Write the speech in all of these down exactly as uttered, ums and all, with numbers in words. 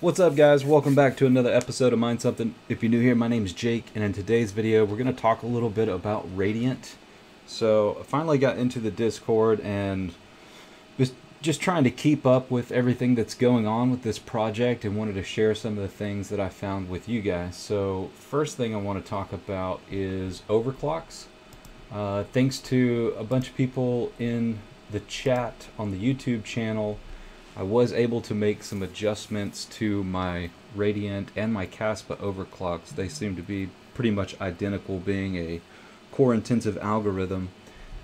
What's up, guys? Welcome back to another episode of Mind Something. If you're new here, my name is Jake, and in today's video we're going to talk a little bit about Radiant. So I finally got into the Discord and was just trying to keep up with everything that's going on with this project and wanted to share some of the things that I found with you guys. So first thing I want to talk about is overclocks. Uh, thanks to a bunch of people in the chat on the YouTube channel, I was able to make some adjustments to my Radiant and my Caspa overclocks. They seem to be pretty much identical, being a core-intensive algorithm.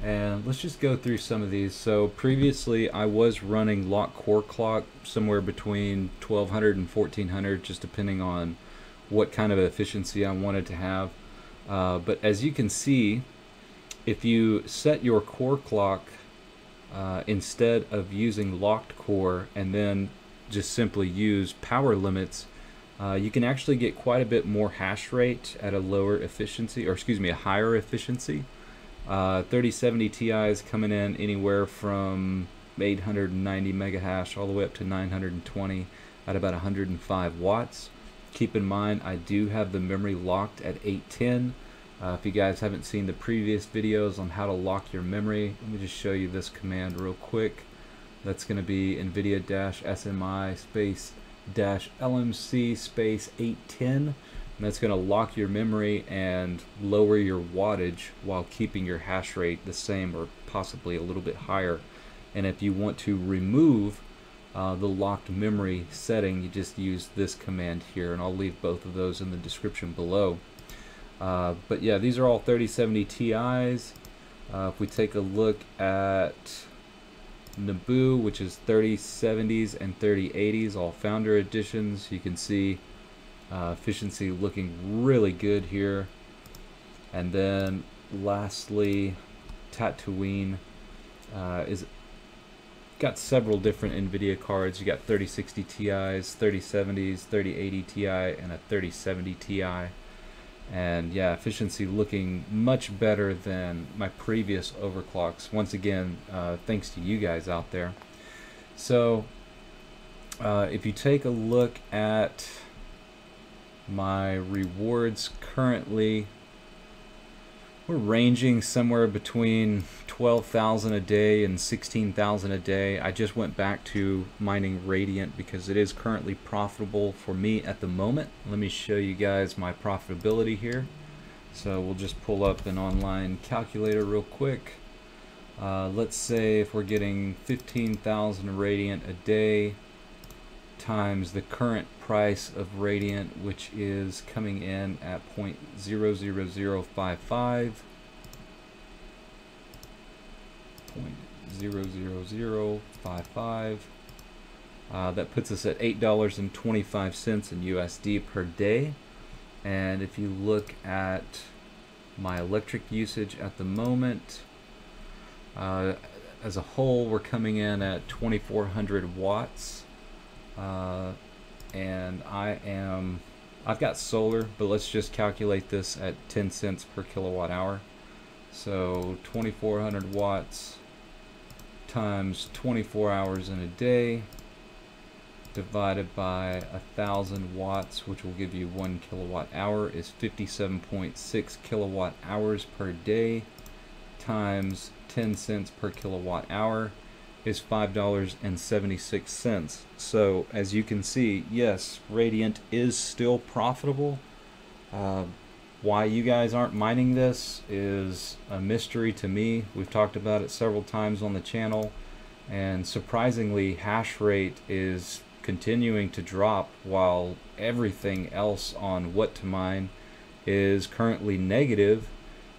And let's just go through some of these. So previously I was running lock core clock somewhere between twelve hundred and fourteen hundred, just depending on what kind of efficiency I wanted to have. Uh, but as you can see, if you set your core clock Uh, instead of using locked core and then just simply use power limits, uh, you can actually get quite a bit more hash rate at a lower efficiency, or excuse me, a higher efficiency. Uh, thirty seventy Ti is coming in anywhere from eight hundred ninety mega hash all the way up to nine hundred twenty at about one hundred five watts. Keep in mind, I do have the memory locked at eight ten. Uh, if you guys haven't seen the previous videos on how to lock your memory, let me just show you this command real quick. That's going to be NVIDIA-S M I space dash L M C space eight ten, and that's going to lock your memory and lower your wattage while keeping your hash rate the same or possibly a little bit higher. And if you want to remove uh, the locked memory setting, you just use this command here, and I'll leave both of those in the description below. Uh, but yeah, these are all thirty seventy Ti's. Uh, if we take a look at Naboo, which is thirty seventies and thirty eighties, all founder editions, you can see uh, efficiency looking really good here. And then lastly, Tatooine uh, is got several different NVIDIA cards. You got thirty sixty Ti's, thirty seventies, thirty eighty Ti, and a thirty seventy Ti. And yeah, efficiency looking much better than my previous overclocks. Once again, uh, thanks to you guys out there. So uh, if you take a look at my rewards currently, we're ranging somewhere between twelve thousand a day and sixteen thousand a day. I just went back to mining Radiant because it is currently profitable for me at the moment. Let me show you guys my profitability here. So we'll just pull up an online calculator real quick. Uh, let's say if we're getting fifteen thousand Radiant a day times the current price of Radiant, which is coming in at zero point zero zero zero five five, zero point zero zero zero five five, uh, that puts us at eight dollars and twenty-five cents in U S D per day. And if you look at my electric usage at the moment, uh, as a whole, we're coming in at twenty-four hundred watts. Uh, and I am, I've got solar, but let's just calculate this at ten cents per kilowatt hour. So twenty-four hundred watts times twenty-four hours in a day divided by one thousand watts, which will give you one kilowatt hour, is fifty-seven point six kilowatt hours per day times ten cents per kilowatt hour is five dollars and seventy-six cents. So as you can see, yes, Radiant is still profitable. Uh, why you guys aren't mining this is a mystery to me. We've talked about it several times on the channel, and surprisingly, hash rate is continuing to drop while everything else on what to mine is currently negative.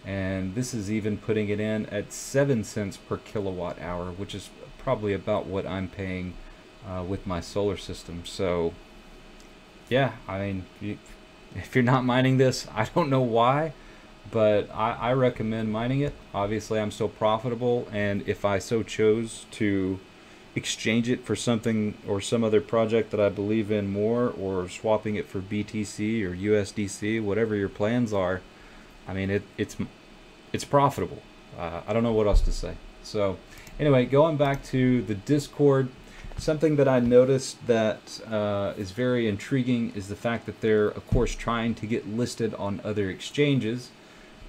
And this is even putting it in at seven cents per kilowatt hour, which is probably about what I'm paying uh, with my solar system. So yeah, I mean, you, if you're not mining this, I don't know why, but I, I recommend mining it. Obviously, I'm still profitable, and if I so chose to exchange it for something or some other project that I believe in more, or swapping it for B T C or U S D C, whatever your plans are, I mean, it, it's it's profitable. Uh, I don't know what else to say. So anyway, going back to the Discord. Something that I noticed that uh, is very intriguing is the fact that they're, of course, trying to get listed on other exchanges.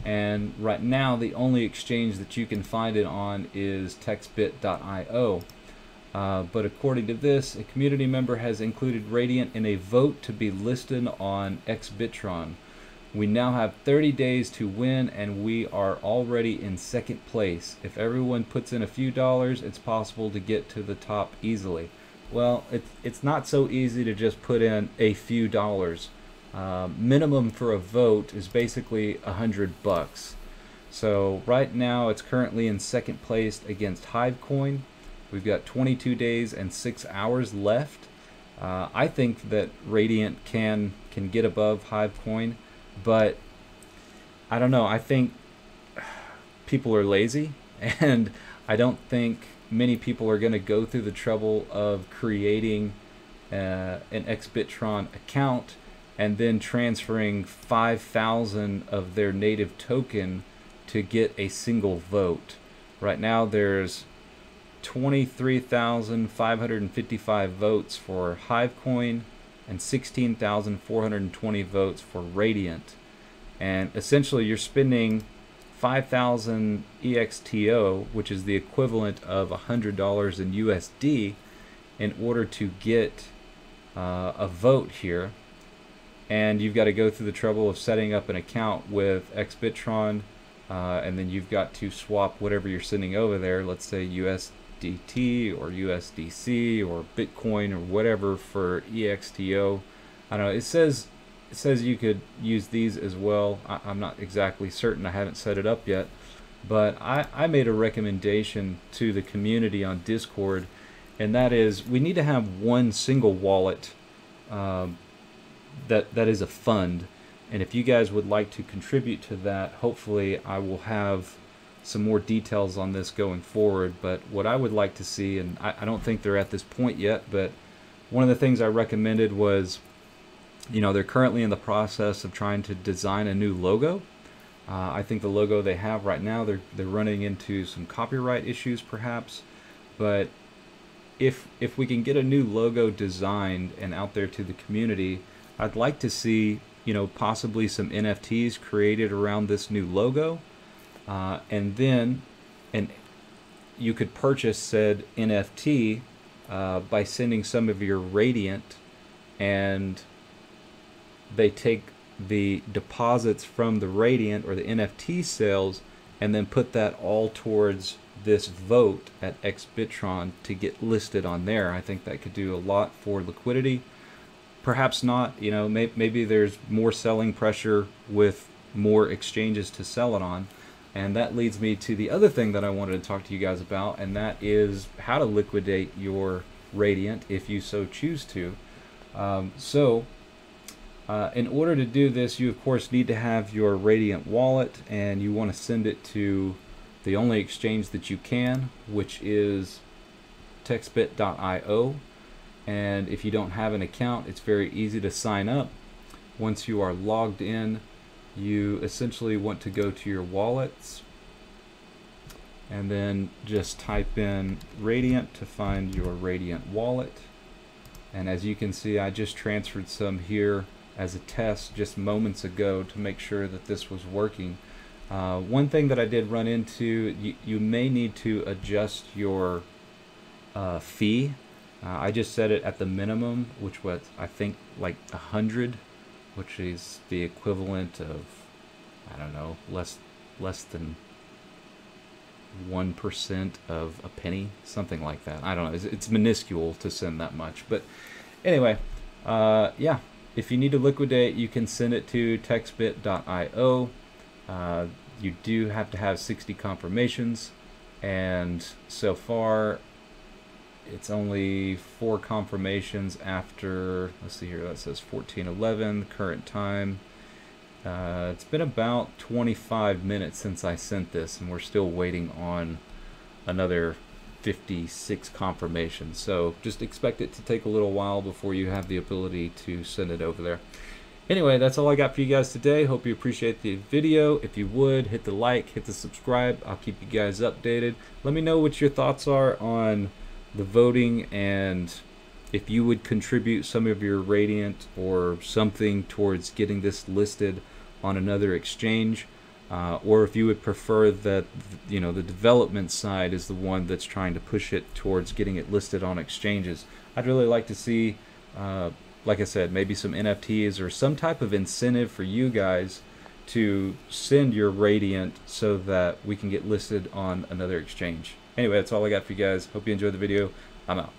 And right now, the only exchange that you can find it on is txbit dot i o. Uh, but according to this, a community member has included Radiant in a vote to be listed on Exbitron. We now have thirty days to win, and we are already in second place. If everyone puts in a few dollars, it's possible to get to the top easily. Well, it's, it's not so easy to just put in a few dollars. Uh, minimum for a vote is basically a hundred bucks. So right now it's currently in second place against Hivecoin. We've got twenty-two days and six hours left. Uh, I think that Radiant can, can get above Hivecoin. But I don't know, I think people are lazy, and I don't think many people are going to go through the trouble of creating uh, an Exbitron account and then transferring five thousand of their native token to get a single vote. Right now there's twenty-three thousand five hundred fifty-five votes for Hivecoin and sixteen thousand four hundred twenty votes for Radiant. And essentially you're spending five thousand E X T O, which is the equivalent of one hundred dollars in U S D, in order to get uh, a vote here. And you've got to go through the trouble of setting up an account with Exbitron, uh, and then you've got to swap whatever you're sending over there, let's say U S D T or U S D C or Bitcoin or whatever for E X T O. I don't know, it says it says you could use these as well. I, I'm not exactly certain, I haven't set it up yet, but I, I made a recommendation to the community on Discord, and that is we need to have one single wallet um, that that is a fund, and if you guys would like to contribute to that, hopefully I will have some more details on this going forward. But what I would like to see, and I, I don't think they're at this point yet, but one of the things I recommended was, you know, they're currently in the process of trying to design a new logo. Uh, I think the logo they have right now, they're they're running into some copyright issues perhaps, but if if we can get a new logo designed and out there to the community, I'd like to see, you know, possibly some N F Ts created around this new logo. Uh, and then, and you could purchase said N F T uh, by sending some of your Radiant, and they take the deposits from the Radiant or the N F T sales and then put that all towards this vote at Exbitron to get listed on there. I think that could do a lot for liquidity. Perhaps not, you know, may maybe there's more selling pressure with more exchanges to sell it on. And that leads me to the other thing that I wanted to talk to you guys about, and that is how to liquidate your Radiant if you so choose to. Um, so uh, in order to do this, you of course need to have your Radiant wallet, and you want to send it to the only exchange that you can, which is txbit dot i o. And if you don't have an account, it's very easy to sign up. Once you are logged in, you essentially want to go to your wallets and then just type in Radiant to find your Radiant wallet. And as you can see, I just transferred some here as a test just moments ago to make sure that this was working. Uh, one thing that I did run into, you, you may need to adjust your uh, fee. Uh, I just set it at the minimum, which was, I think, like a hundred, which is the equivalent of, I don't know, less less than one percent of a penny, something like that. I don't know. It's, it's minuscule to send that much, but anyway, uh, yeah. If you need to liquidate, you can send it to txbit dot i o. Uh, you do have to have sixty confirmations, and so far, it's only four confirmations after, let's see here, that says fourteen eleven, current time. Uh, it's been about twenty-five minutes since I sent this, and we're still waiting on another fifty-six confirmations. So just expect it to take a little while before you have the ability to send it over there. Anyway, that's all I got for you guys today. Hope you appreciate the video. If you would, hit the like, hit the subscribe. I'll keep you guys updated. Let me know what your thoughts are on the voting, and if you would contribute some of your Radiant or something towards getting this listed on another exchange, uh, or if you would prefer that, you know, the development side is the one that's trying to push it towards getting it listed on exchanges. I'd really like to see, uh, like I said, maybe some N F Ts or some type of incentive for you guys to send your Radiant so that we can get listed on another exchange. Anyway, that's all I got for you guys. Hope you enjoyed the video. I'm out.